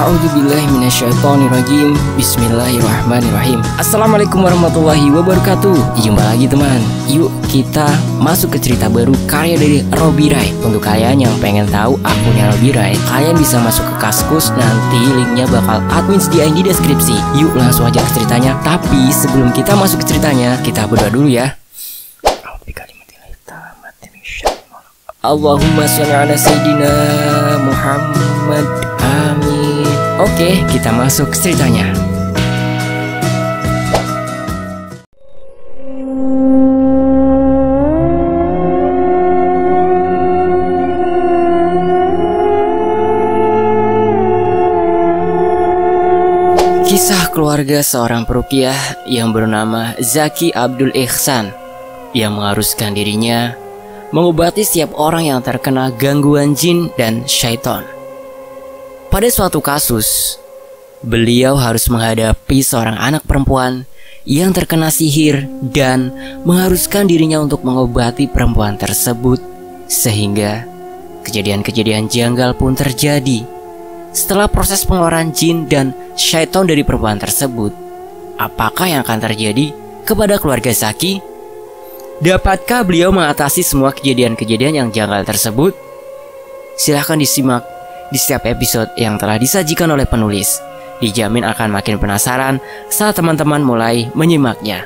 A'udzubillahiminasyaitonirrojim. Bismillahirrahmanirrahim. Assalamualaikum warahmatullahi wabarakatuh. Jumpa lagi teman. Yuk kita masuk ke cerita baru karya dari Robirai. Untuk kalian yang pengen tahu akunnya Robirai, kalian bisa masuk ke Kaskus. Nanti linknya bakal admin sediain di deskripsi. Yuk langsung aja ke ceritanya. Tapi sebelum kita masuk ke ceritanya, kita berdoa dulu ya. Allahumma sholli ala sayyidina Muhammad. Amin. Oke, kita masuk ceritanya. Kisah keluarga seorang perukiah yang bernama Zaki Abdul Ihsan yang mengharuskan dirinya mengobati setiap orang yang terkena gangguan jin dan syaiton. Pada suatu kasus, beliau harus menghadapi seorang anak perempuan yang terkena sihir dan mengharuskan dirinya untuk mengobati perempuan tersebut, sehingga kejadian-kejadian janggal pun terjadi. Setelah proses pengeluaran jin dan syaiton dari perempuan tersebut, apakah yang akan terjadi kepada keluarga Zaki? Dapatkah beliau mengatasi semua kejadian-kejadian yang janggal tersebut? Silahkan disimak di setiap episode yang telah disajikan oleh penulis. Dijamin akan makin penasaran saat teman-teman mulai menyimaknya.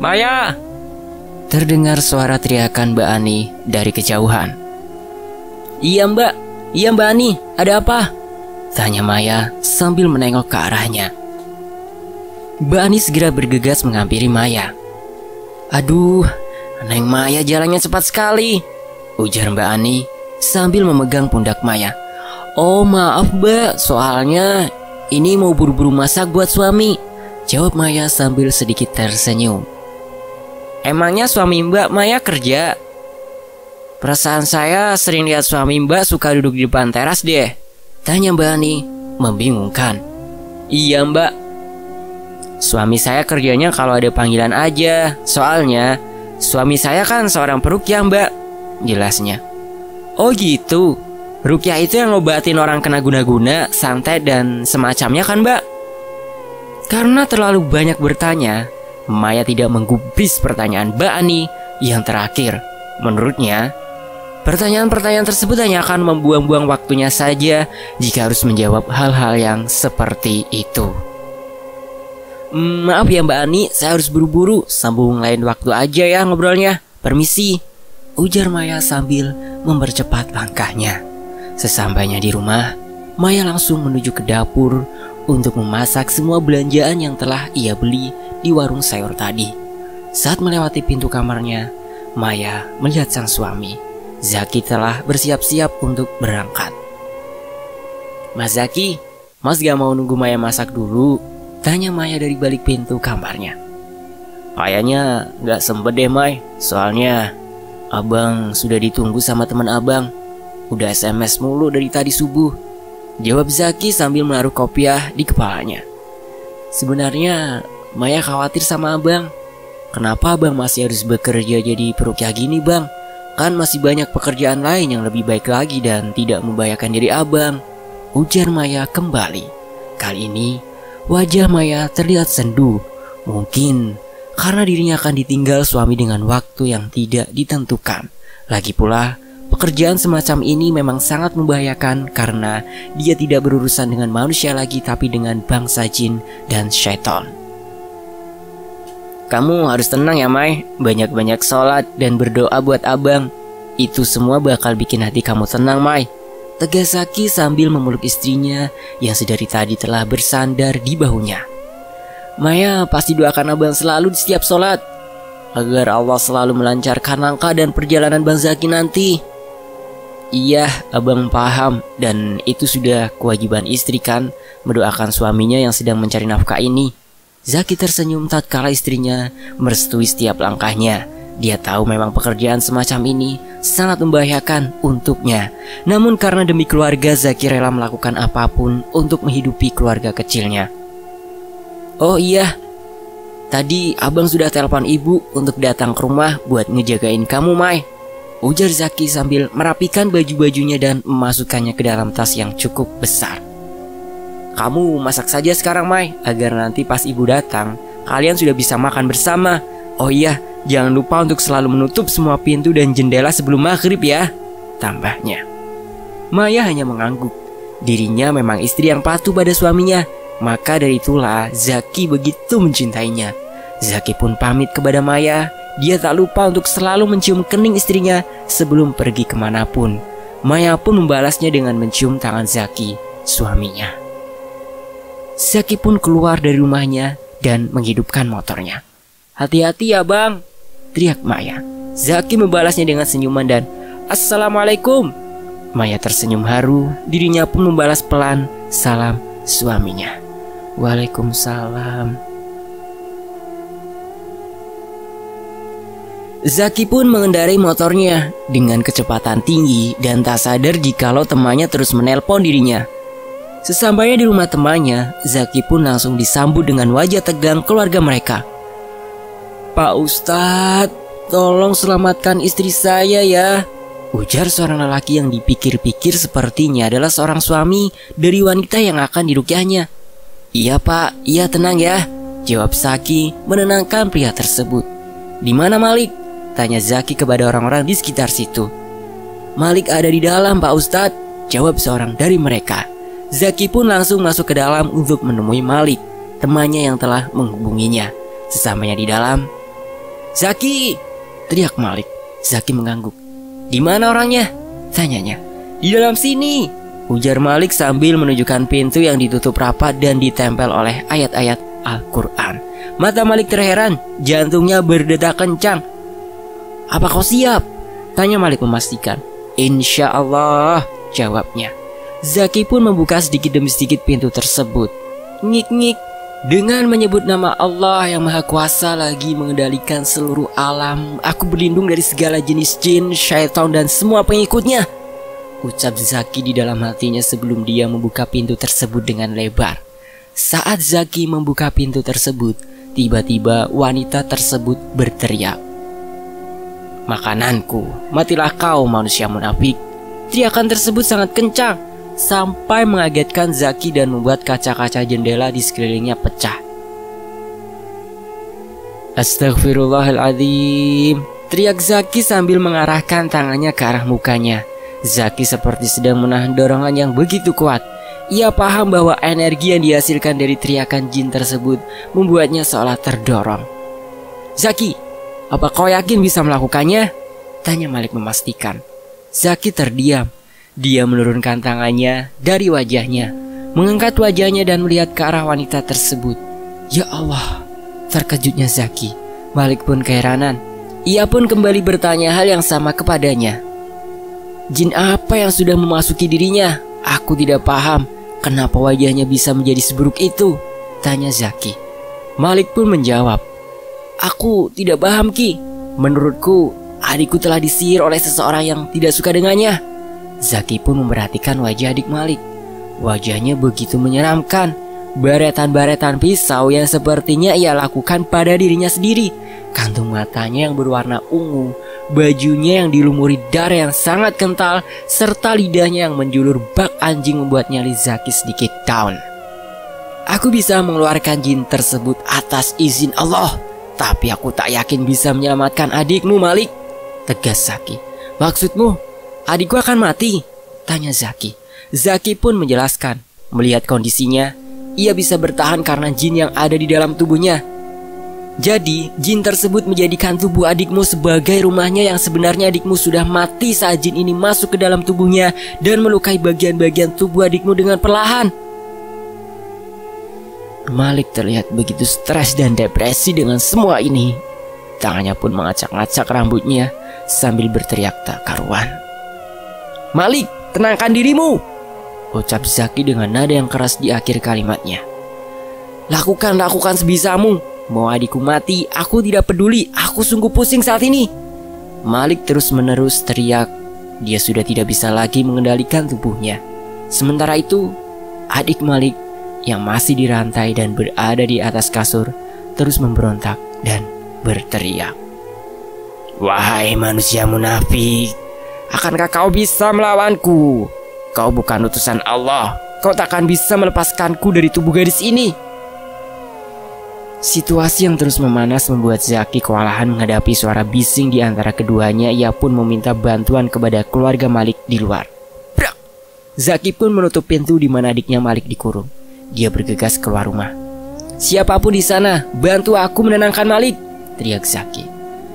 Maya! Terdengar suara teriakan Mbak Ani dari kejauhan. Iya Mbak Ani, ada apa?" tanya Maya sambil menengok ke arahnya. Mbak Ani segera bergegas menghampiri Maya. "Aduh, Neng Maya jalannya cepat sekali," ujar Mbak Ani sambil memegang pundak Maya. "Oh maaf Mbak, soalnya ini mau buru-buru masak buat suami," jawab Maya sambil sedikit tersenyum. "Emangnya suami Mbak Maya kerja? Perasaan saya sering lihat suami Mbak suka duduk di depan teras deh," tanya Mbak Ani membingungkan. "Iya Mbak, suami saya kerjanya kalau ada panggilan aja. Soalnya suami saya kan seorang perukyah Mbak," jelasnya. "Oh gitu, rukyah itu yang ngobatin orang kena guna-guna, santet dan semacamnya kan Mbak?" Karena terlalu banyak bertanya, Maya tidak menggubris pertanyaan Mbak Ani yang terakhir. Menurutnya, pertanyaan-pertanyaan tersebut hanya akan membuang-buang waktunya saja jika harus menjawab hal-hal yang seperti itu. Maaf ya Mbak Ani, saya harus buru-buru. Sambung lain waktu aja ya ngobrolnya. Permisi," ujar Maya sambil mempercepat langkahnya. Sesampainya di rumah, Maya langsung menuju ke dapur untuk memasak semua belanjaan yang telah ia beli di warung sayur tadi. Saat melewati pintu kamarnya, Maya melihat sang suami Zaki telah bersiap-siap untuk berangkat. "Mas Zaki, Mas gak mau nunggu Maya masak dulu?" tanya Maya dari balik pintu kamarnya. "Kayaknya gak sempet deh May, soalnya abang sudah ditunggu sama teman abang. Udah SMS mulu dari tadi subuh," jawab Zaki sambil menaruh kopiah di kepalanya. "Sebenarnya Maya khawatir sama abang. Kenapa abang masih harus bekerja jadi perukyah gini bang? Kan masih banyak pekerjaan lain yang lebih baik lagi dan tidak membahayakan diri abang," ujar Maya kembali. Kali ini wajah Maya terlihat sendu, mungkin karena dirinya akan ditinggal suami dengan waktu yang tidak ditentukan. Lagi pula pekerjaan semacam ini memang sangat membahayakan karena dia tidak berurusan dengan manusia lagi tapi dengan bangsa jin dan syaiton. "Kamu harus tenang ya Mai, banyak-banyak sholat dan berdoa buat abang. Itu semua bakal bikin hati kamu tenang Mai," tegas Zaki sambil memeluk istrinya yang sedari tadi telah bersandar di bahunya. "Maya pasti doakan abang selalu di setiap sholat, agar Allah selalu melancarkan langkah dan perjalanan bang Zaki nanti." "Iya abang paham, dan itu sudah kewajiban istri kan, mendoakan suaminya yang sedang mencari nafkah ini." Zaki tersenyum tatkala istrinya merestui setiap langkahnya. Dia tahu memang pekerjaan semacam ini sangat membahayakan untuknya. Namun karena demi keluarga, Zaki rela melakukan apapun untuk menghidupi keluarga kecilnya. "Oh iya, Tadi abang sudah telepon ibu untuk datang ke rumah buat ngejagain kamu, Mai, ujar Zaki sambil merapikan baju-bajunya dan memasukkannya ke dalam tas yang cukup besar. Kamu masak saja sekarang, Mai, agar nanti pas ibu datang kalian sudah bisa makan bersama. Oh iya, jangan lupa untuk selalu menutup semua pintu dan jendela sebelum maghrib ya, tambahnya. Maya hanya mengangguk. Dirinya memang istri yang patuh pada suaminya, maka dari itulah Zaki begitu mencintainya. Zaki pun pamit kepada Maya. Dia tak lupa untuk selalu mencium kening istrinya sebelum pergi kemanapun. Maya pun membalasnya dengan mencium tangan Zaki, suaminya. Zaki pun keluar dari rumahnya dan menghidupkan motornya. Hati-hati ya bang, teriak Maya. Zaki membalasnya dengan senyuman dan Assalamualaikum. Maya tersenyum haru, dirinya pun membalas pelan salam suaminya. Waalaikumsalam. Zaki pun mengendarai motornya dengan kecepatan tinggi dan tak sadar jikalau temannya terus menelpon dirinya. Sesampainya di rumah temannya, Zaki pun langsung disambut dengan wajah tegang keluarga mereka. Pak Ustadz, tolong selamatkan istri saya ya, ujar seorang lelaki yang dipikir-pikir sepertinya adalah seorang suami dari wanita yang akan dirukyahnya. Iya pak, iya tenang ya, jawab Zaki menenangkan pria tersebut. Di mana Malik? Tanya Zaki kepada orang-orang di sekitar situ. Malik ada di dalam pak Ustadz, jawab seorang dari mereka. Zaki pun langsung masuk ke dalam untuk menemui Malik, temannya yang telah menghubunginya. Sesamanya di dalam, Zaki, teriak Malik. Zaki mengangguk. Di mana orangnya? Tanyanya. Di dalam sini, ujar Malik sambil menunjukkan pintu yang ditutup rapat dan ditempel oleh ayat-ayat Al-Quran. Mata Malik terheran, jantungnya berdetak kencang. Apa kau siap? Tanya Malik memastikan. Insya Allah, jawabnya. Zaki pun membuka sedikit demi sedikit pintu tersebut. Ngik-ngik. Dengan menyebut nama Allah yang maha kuasa lagi mengendalikan seluruh alam, aku berlindung dari segala jenis jin, syaitan dan semua pengikutnya, ucap Zaki di dalam hatinya sebelum dia membuka pintu tersebut dengan lebar. Saat Zaki membuka pintu tersebut, tiba-tiba wanita tersebut berteriak, "Makananku, matilah kau manusia munafik." Teriakan tersebut sangat kencang sampai mengagetkan Zaki dan membuat kaca-kaca jendela di sekelilingnya pecah. Astagfirullahaladzim, teriak Zaki sambil mengarahkan tangannya ke arah mukanya. Zaki seperti sedang menahan dorongan yang begitu kuat. Ia paham bahwa energi yang dihasilkan dari teriakan jin tersebut membuatnya seolah terdorong. Zaki, apa kau yakin bisa melakukannya? Tanya Malik memastikan. Zaki terdiam. Dia menurunkan tangannya dari wajahnya, mengangkat wajahnya dan melihat ke arah wanita tersebut. Ya Allah, terkejutnya Zaki. Malik pun keheranan. Ia pun kembali bertanya hal yang sama kepadanya. Jin apa yang sudah memasuki dirinya? Aku tidak paham. Kenapa wajahnya bisa menjadi seburuk itu? Tanya Zaki. Malik pun menjawab, aku tidak paham Ki. Menurutku adikku telah disihir oleh seseorang yang tidak suka dengannya. Zaki pun memperhatikan wajah adik Malik. Wajahnya begitu menyeramkan. Baretan-baretan pisau yang sepertinya ia lakukan pada dirinya sendiri. Kantung matanya yang berwarna ungu, bajunya yang dilumuri darah yang sangat kental, serta lidahnya yang menjulur bak anjing membuat nyali Zaki sedikit down. Aku bisa mengeluarkan jin tersebut atas izin Allah, tapi aku tak yakin bisa menyelamatkan adikmu Malik, tegas Zaki. Maksudmu adikku akan mati? Tanya Zaki. Zaki pun menjelaskan. Melihat kondisinya, ia bisa bertahan karena jin yang ada di dalam tubuhnya. Jadi jin tersebut menjadikan tubuh adikmu sebagai rumahnya, yang sebenarnya adikmu sudah mati saat jin ini masuk ke dalam tubuhnya dan melukai bagian-bagian tubuh adikmu dengan perlahan. Malik terlihat begitu stres dan depresi dengan semua ini. Tangannya pun mengacak-acak rambutnya sambil berteriak tak karuan. Malik, tenangkan dirimu, ucap Zaki dengan nada yang keras di akhir kalimatnya. Lakukan sebisamu. Mau adikku mati, aku tidak peduli. Aku sungguh pusing saat ini. Malik terus-menerus teriak. Dia sudah tidak bisa lagi mengendalikan tubuhnya. Sementara itu, adik Malik yang masih dirantai dan berada di atas kasur terus memberontak dan berteriak, "Wahai manusia munafik, akankah kau bisa melawanku? Kau bukan utusan Allah, kau takkan bisa melepaskanku dari tubuh gadis ini." Situasi yang terus memanas membuat Zaki kewalahan menghadapi suara bising di antara keduanya. Ia pun meminta bantuan kepada keluarga Malik di luar. Brak! Zaki pun menutup pintu di mana adiknya Malik dikurung. Dia bergegas keluar rumah. "Siapapun di sana, bantu aku menenangkan Malik!" teriak Zaki.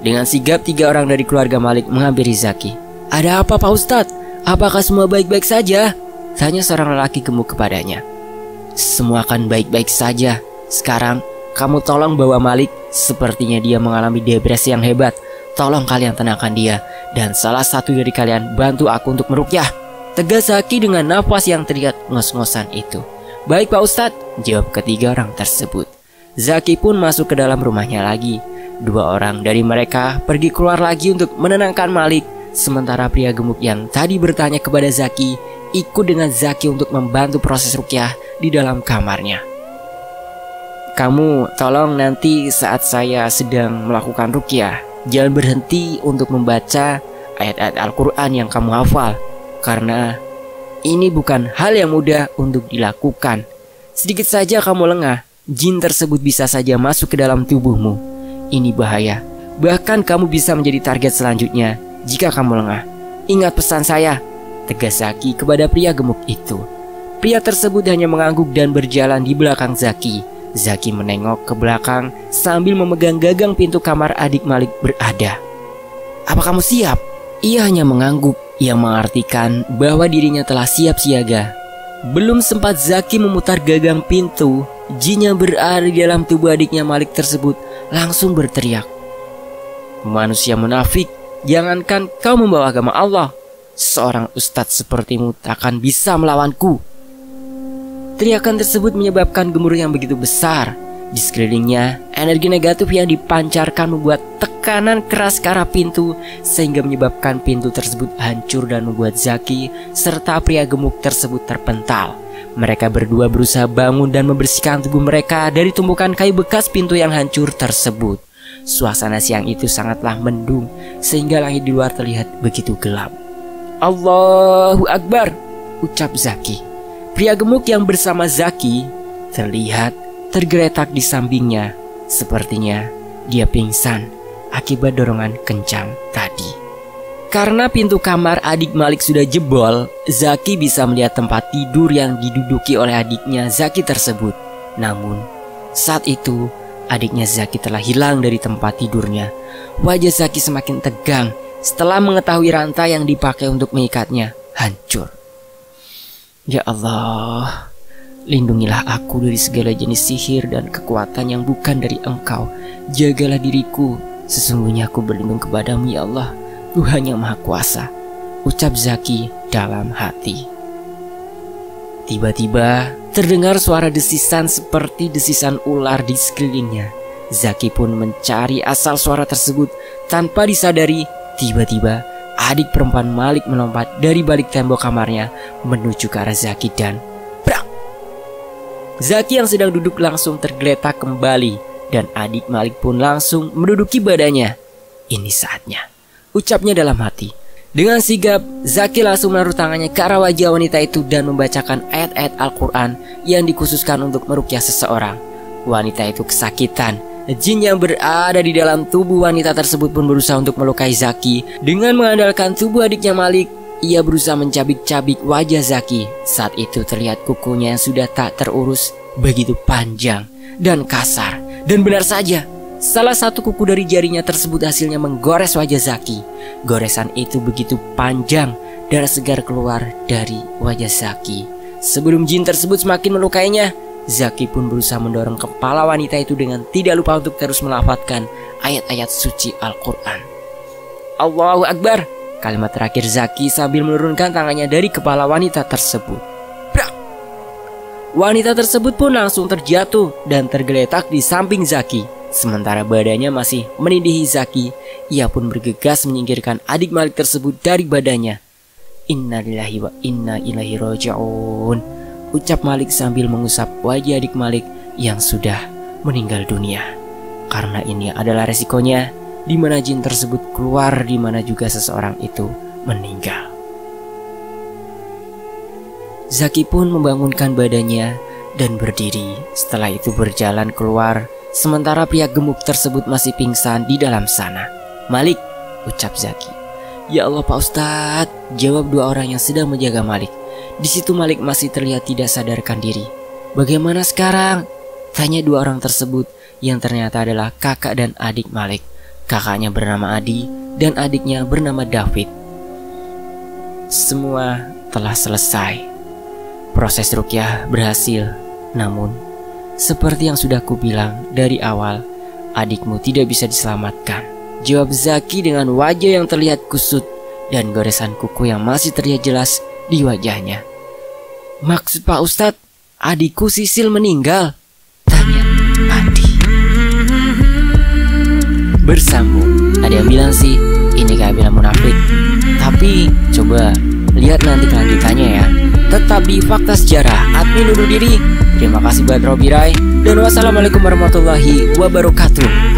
Dengan sigap, tiga orang dari keluarga Malik menghampiri Zaki. "Ada apa Pak Ustadz? Apakah semua baik-baik saja?" tanya seorang lelaki gemuk kepadanya. "Semua akan baik-baik saja. Sekarang kamu tolong bawa Malik. Sepertinya dia mengalami depresi yang hebat. Tolong kalian tenangkan dia, dan salah satu dari kalian bantu aku untuk meruqyah," tegas Zaki dengan nafas yang terlihat ngos-ngosan itu. "Baik Pak Ustadz," jawab ketiga orang tersebut. Zaki pun masuk ke dalam rumahnya lagi. Dua orang dari mereka pergi keluar lagi untuk menenangkan Malik, sementara pria gemuk yang tadi bertanya kepada Zaki ikut dengan Zaki untuk membantu proses ruqyah di dalam kamarnya. "Kamu tolong nanti saat saya sedang melakukan ruqyah, jangan berhenti untuk membaca ayat-ayat Al-Quran yang kamu hafal, karena ini bukan hal yang mudah untuk dilakukan. Sedikit saja kamu lengah, jin tersebut bisa saja masuk ke dalam tubuhmu. Ini bahaya. Bahkan kamu bisa menjadi target selanjutnya jika kamu lengah. Ingat pesan saya," tegas Zaki kepada pria gemuk itu. Pria tersebut hanya mengangguk dan berjalan di belakang Zaki. Zaki menengok ke belakang sambil memegang gagang pintu kamar adik Malik berada. "Apa kamu siap?" Ia hanya mengangguk, yang mengartikan bahwa dirinya telah siap siaga. Belum sempat Zaki memutar gagang pintu, jin yang berada di dalam tubuh adiknya Malik tersebut langsung berteriak, "Manusia munafik, jangankan kau membawa agama Allah, seorang ustadz sepertimu takkan bisa melawanku." Teriakan tersebut menyebabkan gemuruh yang begitu besar. Di sekelilingnya, energi negatif yang dipancarkan membuat tekanan keras ke arah pintu, sehingga menyebabkan pintu tersebut hancur dan membuat Zaki serta pria gemuk tersebut terpental. Mereka berdua berusaha bangun dan membersihkan tubuh mereka dari tumpukan kayu bekas pintu yang hancur tersebut. Suasana siang itu sangatlah mendung, sehingga langit di luar terlihat begitu gelap. "Allahu Akbar," ucap Zaki. Pria gemuk yang bersama Zaki terlihat tergeletak di sampingnya. Sepertinya dia pingsan akibat dorongan kencang tadi. Karena pintu kamar adik Malik sudah jebol, Zaki bisa melihat tempat tidur yang diduduki oleh adiknya Zaki tersebut. Namun saat itu adiknya Zaki telah hilang dari tempat tidurnya. Wajah Zaki semakin tegang setelah mengetahui rantai yang dipakai untuk mengikatnya hancur. "Ya Allah, lindungilah aku dari segala jenis sihir dan kekuatan yang bukan dari Engkau. Jagalah diriku, sesungguhnya aku berlindung kepadamu ya Allah, Tuhan yang Maha Kuasa," ucap Zaki dalam hati. Tiba-tiba terdengar suara desisan seperti desisan ular di sekelilingnya. Zaki pun mencari asal suara tersebut. Tanpa disadari, tiba-tiba adik perempuan Malik melompat dari balik tembok kamarnya menuju ke arah Zaki dan Zaki yang sedang duduk langsung tergeletak kembali, dan adik Malik pun langsung menduduki badannya. "Ini saatnya," ucapnya dalam hati. Dengan sigap, Zaki langsung menaruh tangannya ke arah wajah wanita itu dan membacakan ayat-ayat Al-Quran yang dikhususkan untuk meruqyah seseorang. Wanita itu kesakitan. Jin yang berada di dalam tubuh wanita tersebut pun berusaha untuk melukai Zaki. Dengan mengandalkan tubuh adiknya Malik, ia berusaha mencabik-cabik wajah Zaki. Saat itu terlihat kukunya yang sudah tak terurus begitu panjang dan kasar. Dan benar saja, salah satu kuku dari jarinya tersebut hasilnya menggores wajah Zaki. Goresan itu begitu panjang, darah segar keluar dari wajah Zaki. Sebelum jin tersebut semakin melukainya, Zaki pun berusaha mendorong kepala wanita itu dengan tidak lupa untuk terus melafalkan ayat-ayat suci Al-Quran. "Allahu Akbar," kalimat terakhir Zaki sambil menurunkan tangannya dari kepala wanita tersebut. Brak! Wanita tersebut pun langsung terjatuh dan tergeletak di samping Zaki. Sementara badannya masih menindihi Zaki, ia pun bergegas menyingkirkan adik Malik tersebut dari badannya. "Innalillahi wa inna ilaihi raji'un," ucap Malik sambil mengusap wajah adik Malik yang sudah meninggal dunia. Karena ini adalah resikonya, di mana jin tersebut keluar, di mana juga seseorang itu meninggal. Zaki pun membangunkan badannya dan berdiri. Setelah itu berjalan keluar, sementara pria gemuk tersebut masih pingsan di dalam sana. "Malik," ucap Zaki. "Ya Allah Pak Ustadz," jawab dua orang yang sedang menjaga Malik. Di situ Malik masih terlihat tidak sadarkan diri. "Bagaimana sekarang?" tanya dua orang tersebut, yang ternyata adalah kakak dan adik Malik. Kakaknya bernama Adi dan adiknya bernama David. Semua telah selesai. Proses ruqyah berhasil. Namun, seperti yang sudah kubilang dari awal, adikmu tidak bisa diselamatkan, jawab Zaki dengan wajah yang terlihat kusut dan goresan kuku yang masih terlihat jelas di wajahnya. "Maksud Pak Ustadz, adikku Sisil meninggal?" tanya Adi. Bersambung. Ada yang bilang sih ini kabilah munafik, tapi coba lihat nanti kelanjutannya ya. Tetap di Fakta Sejarah. Admin undur diri. Terima kasih buat Robirai. Dan wassalamualaikum warahmatullahi wabarakatuh.